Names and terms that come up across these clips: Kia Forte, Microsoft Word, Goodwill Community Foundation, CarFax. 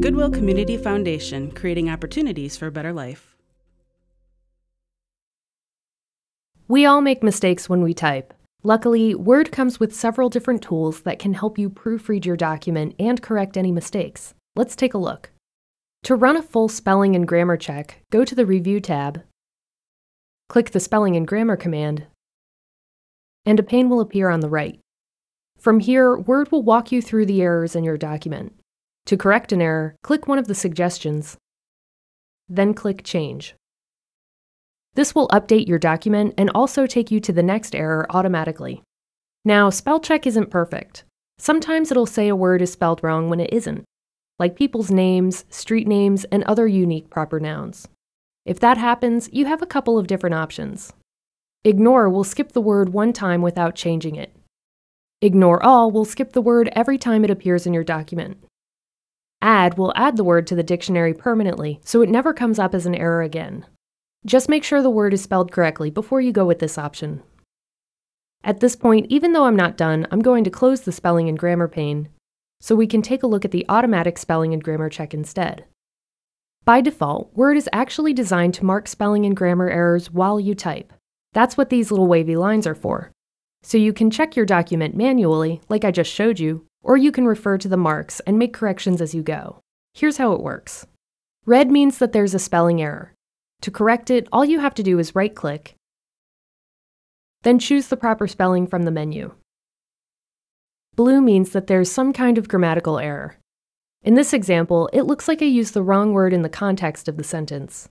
Goodwill Community Foundation, creating opportunities for a better life. We all make mistakes when we type. Luckily, Word comes with several different tools that can help you proofread your document and correct any mistakes. Let's take a look. To run a full spelling and grammar check, go to the Review tab, click the Spelling and Grammar command, and a pane will appear on the right. From here, Word will walk you through the errors in your document. To correct an error, click one of the suggestions, then click Change. This will update your document and also take you to the next error automatically. Now, spell check isn't perfect. Sometimes it'll say a word is spelled wrong when it isn't, like people's names, street names, and other unique proper nouns. If that happens, you have a couple of different options. Ignore will skip the word one time without changing it. Ignore all will skip the word every time it appears in your document. Add will add the word to the dictionary permanently, so it never comes up as an error again. Just make sure the word is spelled correctly before you go with this option. At this point, even though I'm not done, I'm going to close the spelling and grammar pane, so we can take a look at the automatic spelling and grammar check instead. By default, Word is actually designed to mark spelling and grammar errors while you type. That's what these little wavy lines are for. So you can check your document manually, like I just showed you, or you can refer to the marks and make corrections as you go. Here's how it works. Red means that there's a spelling error. To correct it, all you have to do is right-click, then choose the proper spelling from the menu. Blue means that there's some kind of grammatical error. In this example, it looks like I used the wrong word in the context of the sentence.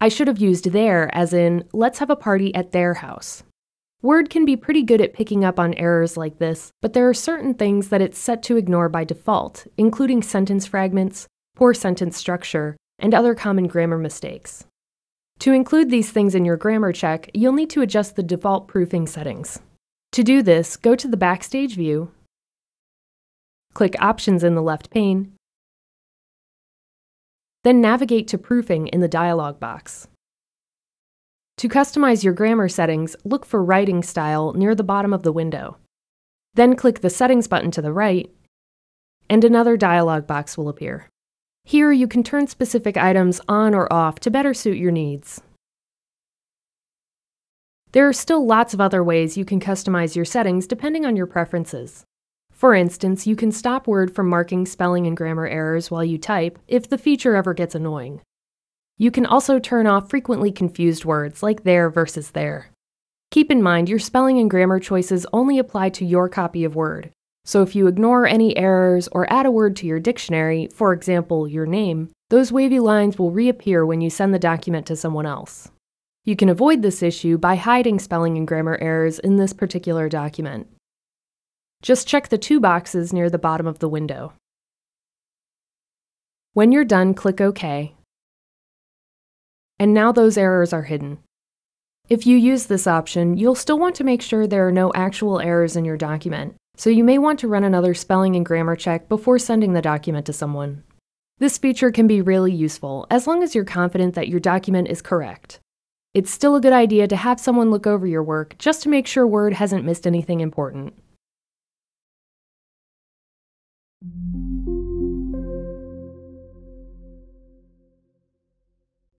I should have used their, as in, let's have a party at their house. Word can be pretty good at picking up on errors like this, but there are certain things that it's set to ignore by default, including sentence fragments, poor sentence structure, and other common grammar mistakes. To include these things in your grammar check, you'll need to adjust the default proofing settings. To do this, go to the Backstage view, click Options in the left pane, then navigate to Proofing in the dialog box. To customize your grammar settings, look for Writing Style near the bottom of the window. Then click the Settings button to the right, and another dialog box will appear. Here you can turn specific items on or off to better suit your needs. There are still lots of other ways you can customize your settings depending on your preferences. For instance, you can stop Word from marking spelling and grammar errors while you type if the feature ever gets annoying. You can also turn off frequently confused words like there versus there. Keep in mind your spelling and grammar choices only apply to your copy of Word, so if you ignore any errors or add a word to your dictionary, for example, your name, those wavy lines will reappear when you send the document to someone else. You can avoid this issue by hiding spelling and grammar errors in this particular document. Just check the two boxes near the bottom of the window. When you're done, click OK. And now those errors are hidden. If you use this option, you'll still want to make sure there are no actual errors in your document, so you may want to run another spelling and grammar check before sending the document to someone. This feature can be really useful as long as you're confident that your document is correct. It's still a good idea to have someone look over your work just to make sure Word hasn't missed anything important.